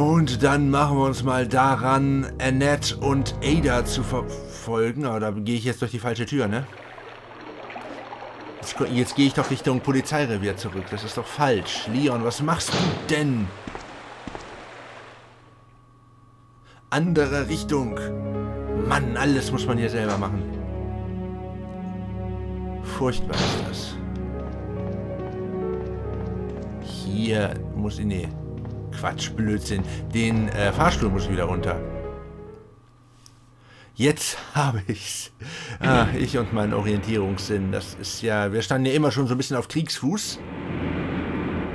Und dann machen wir uns mal daran, Annette und Ada zu verfolgen. Aber da gehe ich jetzt durch die falsche Tür, ne? Jetzt gehe ich doch Richtung Polizeirevier zurück. Das ist doch falsch. Leon, was machst du denn? Andere Richtung. Mann, alles muss man hier selber machen. Furchtbar ist das. Hier muss ich... Nee. Quatsch, Blödsinn. Den Fahrstuhl muss wieder runter. Jetzt habe ich's. Ah, ich und mein Orientierungssinn. Das ist ja... Wir standen ja immer schon so ein bisschen auf Kriegsfuß.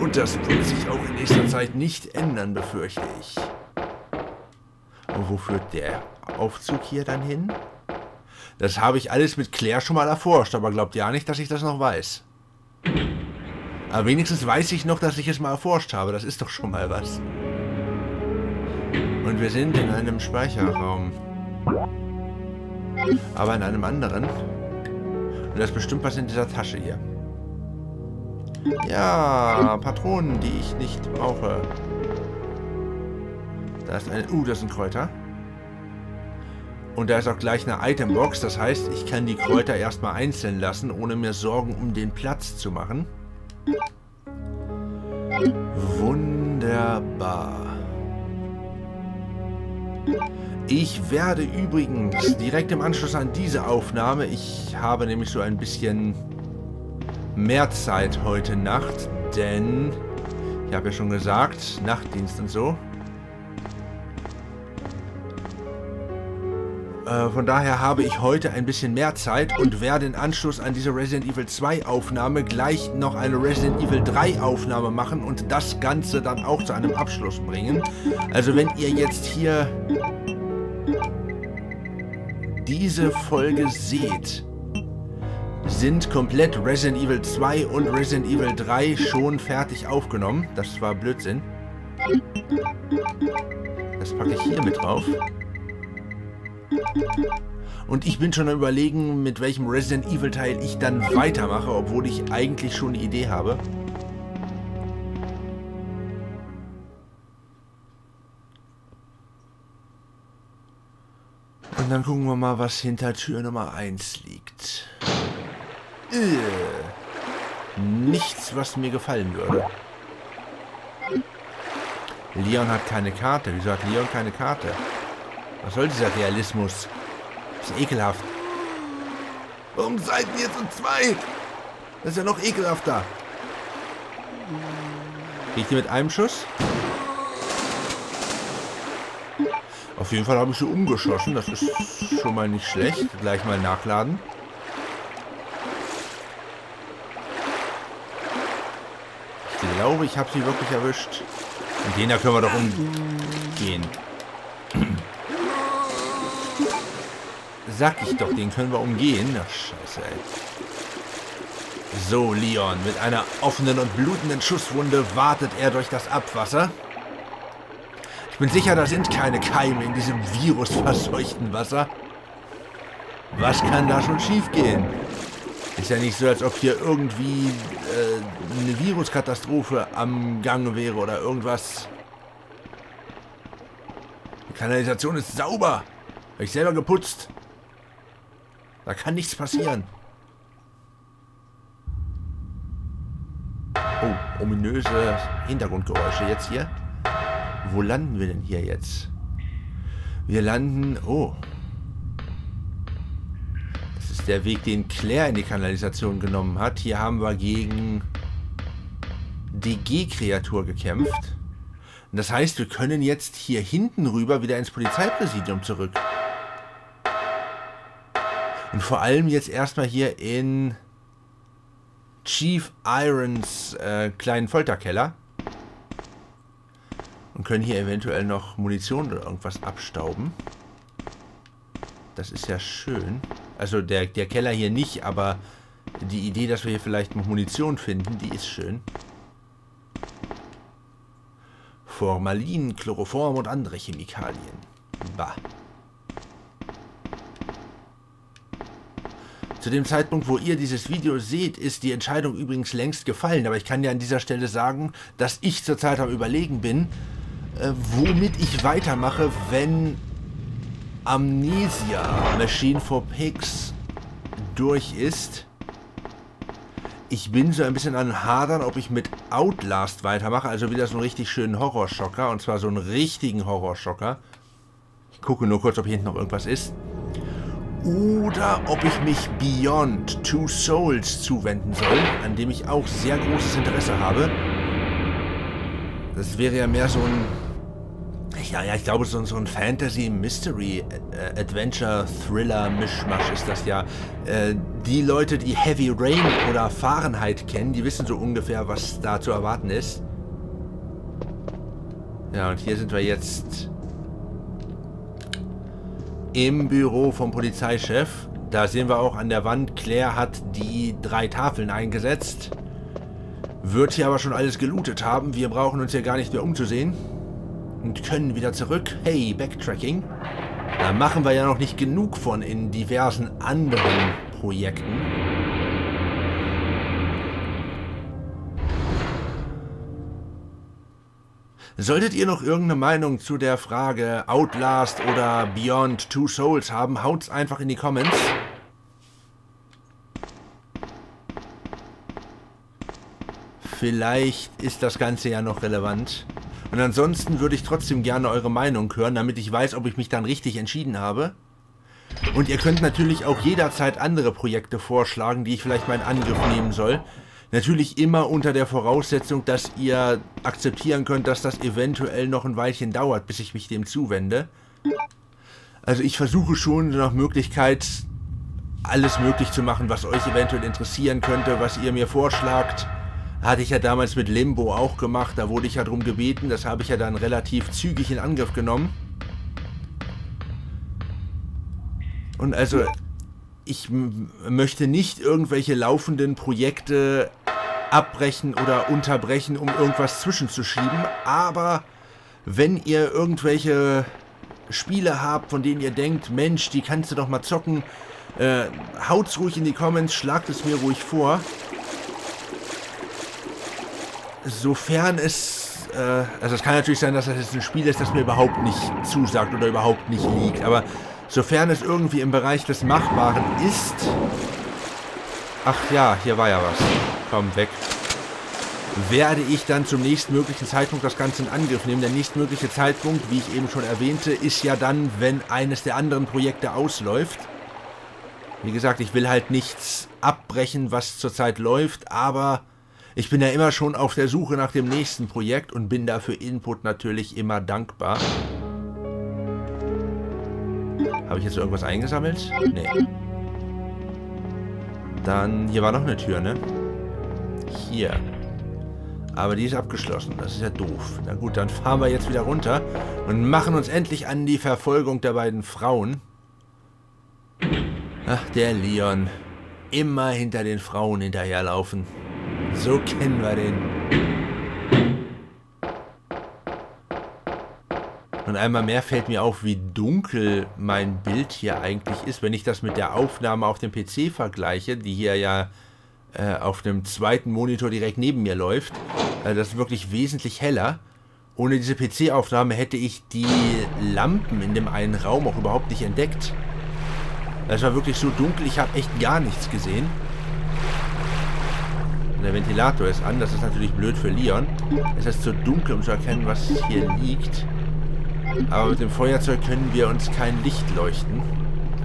Und das wird sich auch in nächster Zeit nicht ändern, befürchte ich. Und wo führt der Aufzug hier dann hin? Das habe ich alles mit Claire schon mal erforscht, aber glaubt ja nicht, dass ich das noch weiß. Aber wenigstens weiß ich noch, dass ich es mal erforscht habe. Das ist doch schon mal was. Und wir sind in einem Speicherraum. Aber in einem anderen. Und da ist bestimmt was in dieser Tasche hier. Ja, Patronen, die ich nicht brauche. Da ist eine... das sind Kräuter. Und da ist auch gleich eine Itembox. Das heißt, ich kann die Kräuter erstmal einzeln lassen, ohne mir Sorgen um den Platz zu machen. Wunderbar. Ich werde übrigens direkt im Anschluss an diese Aufnahme, ich habe nämlich so ein bisschen mehr Zeit heute Nacht, denn ich habe ja schon gesagt, Nachtdienst und so. Von daher habe ich heute ein bisschen mehr Zeit und werde in Anschluss an diese Resident Evil 2 Aufnahme gleich noch eine Resident Evil 3 Aufnahme machen und das Ganze dann auch zu einem Abschluss bringen. Also wenn ihr jetzt hier diese Folge seht, sind komplett Resident Evil 2 und Resident Evil 3 schon fertig aufgenommen. Das war Blödsinn. Das packe ich hier mit drauf. Und ich bin schon am Überlegen, mit welchem Resident Evil Teil ich dann weitermache, obwohl ich eigentlich schon eine Idee habe. Und dann gucken wir mal, was hinter Tür Nummer 1 liegt. Nichts, was mir gefallen würde. Leon hat keine Karte. Wieso hat Leon keine Karte? Was soll dieser Realismus? Das ist ekelhaft. Warum seid ihr zu zweit? Das ist ja noch ekelhafter. Kriegt ihr mit einem Schuss? Auf jeden Fall habe ich sie umgeschossen. Das ist schon mal nicht schlecht. Gleich mal nachladen. Ich glaube, ich habe sie wirklich erwischt. Und den da können wir doch umgehen. Sag ich doch, den können wir umgehen. Ach, scheiße, ey. So, Leon, mit einer offenen und blutenden Schusswunde wartet er durch das Abwasser. Ich bin sicher, da sind keine Keime in diesem virusverseuchten Wasser. Was kann da schon schief gehen? Ist ja nicht so, als ob hier irgendwie eine Viruskatastrophe am Gange wäre oder irgendwas. Die Kanalisation ist sauber. Habe ich selber geputzt. Da kann nichts passieren. Oh, ominöse Hintergrundgeräusche jetzt hier. Wo landen wir denn hier jetzt? Wir landen... Oh. Das ist der Weg, den Claire in die Kanalisation genommen hat. Hier haben wir gegen die G-Kreatur gekämpft. Und das heißt, wir können jetzt hier hinten rüber wieder ins Polizeipräsidium zurück. Und vor allem jetzt erstmal hier in Chief Irons kleinen Folterkeller. Und können hier eventuell noch Munition oder irgendwas abstauben. Das ist ja schön. Also der Keller hier nicht, aber die Idee, dass wir hier vielleicht noch Munition finden, die ist schön. Formalin, Chloroform und andere Chemikalien. Bah. Zu dem Zeitpunkt, wo ihr dieses Video seht, ist die Entscheidung übrigens längst gefallen. Aber ich kann ja an dieser Stelle sagen, dass ich zurzeit am Überlegen bin, womit ich weitermache, wenn Amnesia Machine for Pigs durch ist. Ich bin so ein bisschen an Hadern, ob ich mit Outlast weitermache, also wieder so einen richtig schönen Horrorschocker, und zwar so einen richtigen Horrorschocker. Ich gucke nur kurz, ob hier hinten noch irgendwas ist. Oder ob ich mich Beyond Two Souls zuwenden soll, an dem ich auch sehr großes Interesse habe. Das wäre ja mehr so ein, ja, ich glaube so ein Fantasy-Mystery-Adventure-Thriller-Mischmasch ist das ja. Die Leute, die Heavy Rain oder Fahrenheit kennen, die wissen so ungefähr, was da zu erwarten ist. Ja, und hier sind wir jetzt im Büro vom Polizeichef. Da sehen wir auch an der Wand, Claire hat die 3 Tafeln eingesetzt. Wird hier aber schon alles gelootet haben. Wir brauchen uns hier gar nicht mehr umzusehen. Und können wieder zurück. Hey, Backtracking. Da machen wir ja noch nicht genug von in diversen anderen Projekten. Solltet ihr noch irgendeine Meinung zu der Frage Outlast oder Beyond Two Souls haben, haut's einfach in die Comments. Vielleicht ist das Ganze ja noch relevant. Und ansonsten würde ich trotzdem gerne eure Meinung hören, damit ich weiß, ob ich mich dann richtig entschieden habe. Und ihr könnt natürlich auch jederzeit andere Projekte vorschlagen, die ich vielleicht mal in Angriff nehmen soll. Natürlich immer unter der Voraussetzung, dass ihr akzeptieren könnt, dass das eventuell noch ein Weilchen dauert, bis ich mich dem zuwende. Also ich versuche schon nach Möglichkeit, alles möglich zu machen, was euch eventuell interessieren könnte, was ihr mir vorschlagt. Hatte ich ja damals mit Limbo auch gemacht, da wurde ich ja drum gebeten, das habe ich ja dann relativ zügig in Angriff genommen. Und also, ich möchte nicht irgendwelche laufenden Projekte abbrechen oder unterbrechen, um irgendwas zwischenzuschieben. Aber wenn ihr irgendwelche Spiele habt, von denen ihr denkt, Mensch, die kannst du doch mal zocken, haut's ruhig in die Comments, schlagt es mir ruhig vor. Sofern es, also es kann natürlich sein, dass das jetzt ein Spiel ist, das mir überhaupt nicht zusagt oder überhaupt nicht liegt, aber sofern es irgendwie im Bereich des Machbaren ist. Ach ja, hier war ja was. Komm, weg. Werde ich dann zum nächstmöglichen Zeitpunkt das Ganze in Angriff nehmen. Der nächstmögliche Zeitpunkt, wie ich eben schon erwähnte, ist ja dann, wenn eines der anderen Projekte ausläuft. Wie gesagt, ich will halt nichts abbrechen, was zurzeit läuft, aber ich bin ja immer schon auf der Suche nach dem nächsten Projekt und bin dafür Input natürlich immer dankbar. Habe ich jetzt irgendwas eingesammelt? Nee. Dann, hier war noch eine Tür, ne? Hier. Aber die ist abgeschlossen. Das ist ja doof. Na gut, dann fahren wir jetzt wieder runter und machen uns endlich an die Verfolgung der beiden Frauen. Ach, der Leon. Immer hinter den Frauen hinterherlaufen. So kennen wir den. Und einmal mehr fällt mir auf, wie dunkel mein Bild hier eigentlich ist, wenn ich das mit der Aufnahme auf dem PC vergleiche, die hier ja auf dem zweiten Monitor direkt neben mir läuft. Also das ist wirklich wesentlich heller. Ohne diese PC-Aufnahme hätte ich die Lampen in dem einen Raum auch überhaupt nicht entdeckt. Es war wirklich so dunkel, ich habe echt gar nichts gesehen. Und der Ventilator ist an, das ist natürlich blöd für Leon. Es ist zu dunkel, um zu erkennen, was hier liegt. Aber mit dem Feuerzeug können wir uns kein Licht leuchten.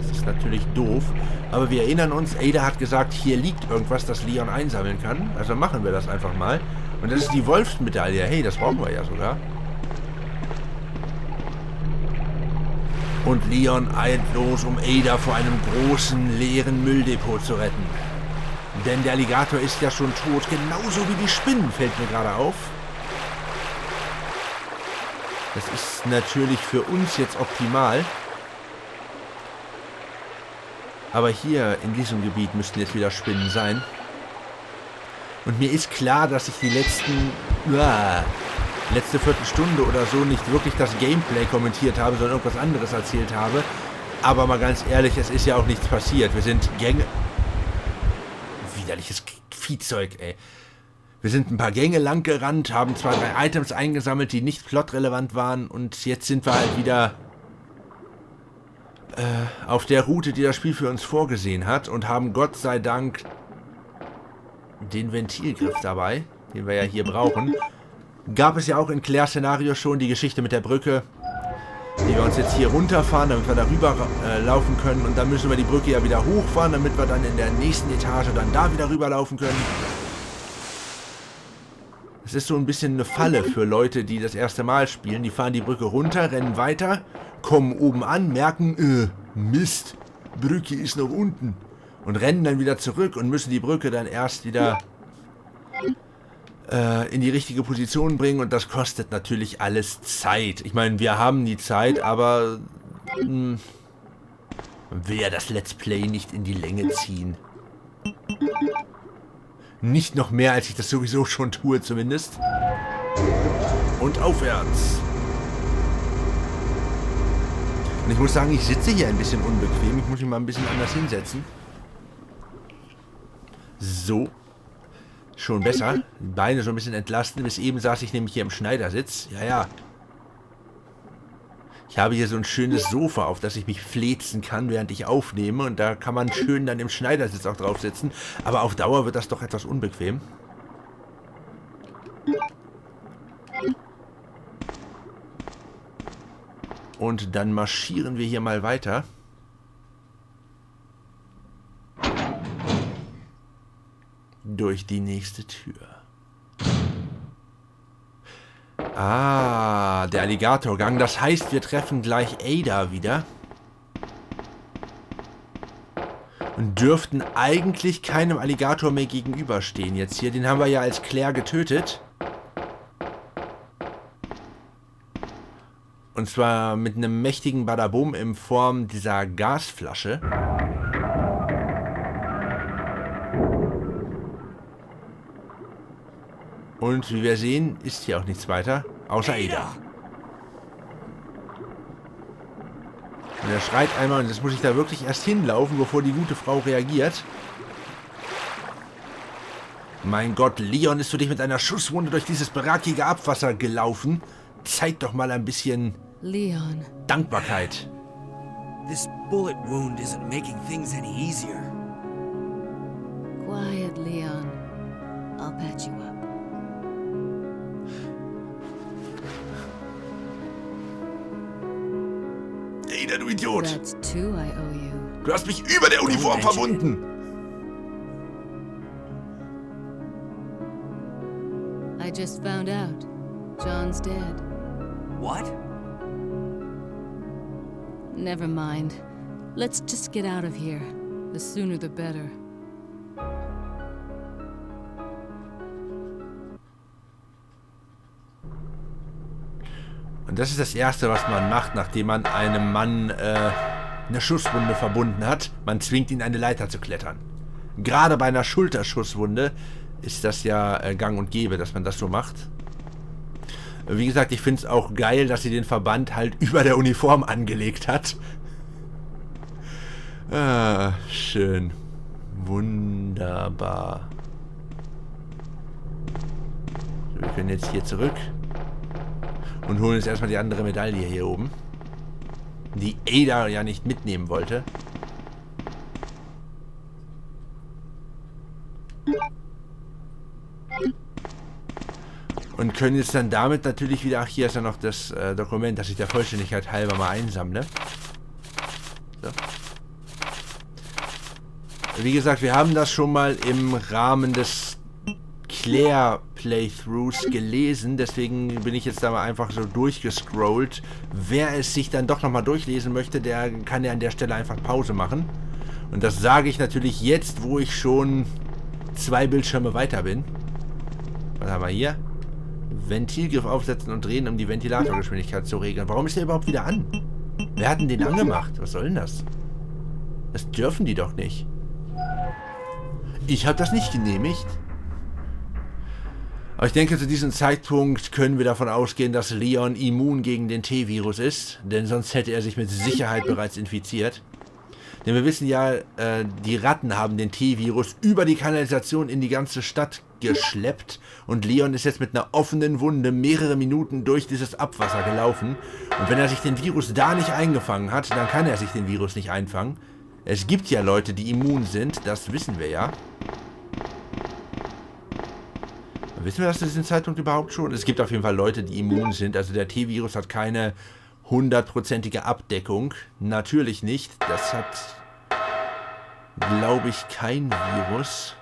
Das ist natürlich doof. Aber wir erinnern uns, Ada hat gesagt, hier liegt irgendwas, das Leon einsammeln kann. Also machen wir das einfach mal. Und das ist die Wolfsmedaille. Hey, das brauchen wir ja sogar. Und Leon eilt los, um Ada vor einem großen, leeren Mülldepot zu retten. Denn der Alligator ist ja schon tot, genauso wie die Spinnen, fällt mir gerade auf. Das ist natürlich für uns jetzt optimal. Aber hier in diesem Gebiet müssten jetzt wieder Spinnen sein. Und mir ist klar, dass ich die letzte Viertelstunde oder so nicht wirklich das Gameplay kommentiert habe, sondern irgendwas anderes erzählt habe. Aber mal ganz ehrlich, es ist ja auch nichts passiert. Wir sind Gänge... Widerliches Viehzeug, ey. Wir sind ein paar Gänge lang gerannt, haben 2, 3 Items eingesammelt, die nicht plotrelevant waren. Und jetzt sind wir halt wieder auf der Route, die das Spiel für uns vorgesehen hat. Und haben Gott sei Dank den Ventilgriff dabei, den wir ja hier brauchen. Gab es ja auch in Claires Szenario schon die Geschichte mit der Brücke, die wir uns jetzt hier runterfahren, damit wir darüber laufen können. Und dann müssen wir die Brücke ja wieder hochfahren, damit wir dann in der nächsten Etage dann da wieder rüberlaufen können. Es ist so ein bisschen eine Falle für Leute, die das erste Mal spielen. Die fahren die Brücke runter, rennen weiter, kommen oben an, merken, Mist, Brücke ist noch unten. Und rennen dann wieder zurück und müssen die Brücke dann erst wieder in die richtige Position bringen. Und das kostet natürlich alles Zeit. Ich meine, wir haben die Zeit, aber will ja das Let's Play nicht in die Länge ziehen. Nicht noch mehr, als ich das sowieso schon tue, zumindest. Und aufwärts. Und ich muss sagen, ich sitze hier ein bisschen unbequem. Ich muss mich mal ein bisschen anders hinsetzen. So. Schon besser. Die Beine so ein bisschen entlasten. Bis eben saß ich nämlich hier im Schneidersitz. Ja, ja. Ich habe hier so ein schönes Sofa, auf das ich mich fläzen kann, während ich aufnehme. Und da kann man schön dann im Schneidersitz auch drauf sitzen. Aber auf Dauer wird das doch etwas unbequem. Und dann marschieren wir hier mal weiter. Durch die nächste Tür. Ah, der Alligatorgang. Das heißt, wir treffen gleich Ada wieder. Und dürften eigentlich keinem Alligator mehr gegenüberstehen jetzt hier. Den haben wir ja als Claire getötet. Und zwar mit einem mächtigen Badaboom in Form dieser Gasflasche. Und wie wir sehen, ist hier auch nichts weiter, außer Ada. Und er schreit einmal, und jetzt muss ich da wirklich erst hinlaufen, bevor die gute Frau reagiert. Mein Gott, Leon ist für dich mit einer Schusswunde durch dieses brackige Abwasser gelaufen. Zeig doch mal ein bisschen Leon. Dankbarkeit. This bullet wound isn't making things any easier. Quiet, Leon. I'll patch you up. Du Idiot! Du hast mich über der Uniform verbunden! I just found out. John's dead. What? Never mind. Let's just get out of here. The sooner the better. Und das ist das Erste, was man macht, nachdem man einem Mann eine Schusswunde verbunden hat. Man zwingt ihn, eine Leiter zu klettern. Gerade bei einer Schulterschusswunde ist das ja gang und gäbe, dass man das so macht. Wie gesagt, ich finde es auch geil, dass sie den Verband halt über der Uniform angelegt hat. Ah, schön. Wunderbar. So, wir können jetzt hier zurück. Und holen jetzt erstmal die andere Medaille hier oben. Die Ada ja nicht mitnehmen wollte. Und können jetzt dann damit natürlich wieder... Ach, hier ist ja noch das Dokument, das ich der Vollständigkeit halber mal einsammle. So. Wie gesagt, wir haben das schon mal im Rahmen des... Claire-Playthroughs gelesen, deswegen bin ich jetzt da mal einfach so durchgescrollt. Wer es sich dann doch nochmal durchlesen möchte, der kann ja an der Stelle einfach Pause machen. Und das sage ich natürlich jetzt, wo ich schon 2 Bildschirme weiter bin. Was haben wir hier? Ventilgriff aufsetzen und drehen, um die Ventilatorgeschwindigkeit zu regeln. Warum ist der überhaupt wieder an? Wer hat denn den angemacht? Was soll denn das? Das dürfen die doch nicht. Ich habe das nicht genehmigt. Aber ich denke, zu diesem Zeitpunkt können wir davon ausgehen, dass Leon immun gegen den T-Virus ist. Denn sonst hätte er sich mit Sicherheit bereits infiziert. Denn wir wissen ja, die Ratten haben den T-Virus über die Kanalisation in die ganze Stadt geschleppt und Leon ist jetzt mit einer offenen Wunde mehrere Minuten durch dieses Abwasser gelaufen. Und wenn er sich den Virus da nicht eingefangen hat, dann kann er sich den Virus nicht einfangen. Es gibt ja Leute, die immun sind, das wissen wir ja. Wissen wir das zu diesem Zeitpunkt überhaupt schon? Es gibt auf jeden Fall Leute, die immun sind. Also der T-Virus hat keine hundertprozentige Abdeckung. Natürlich nicht. Das hat, glaube ich, kein Virus.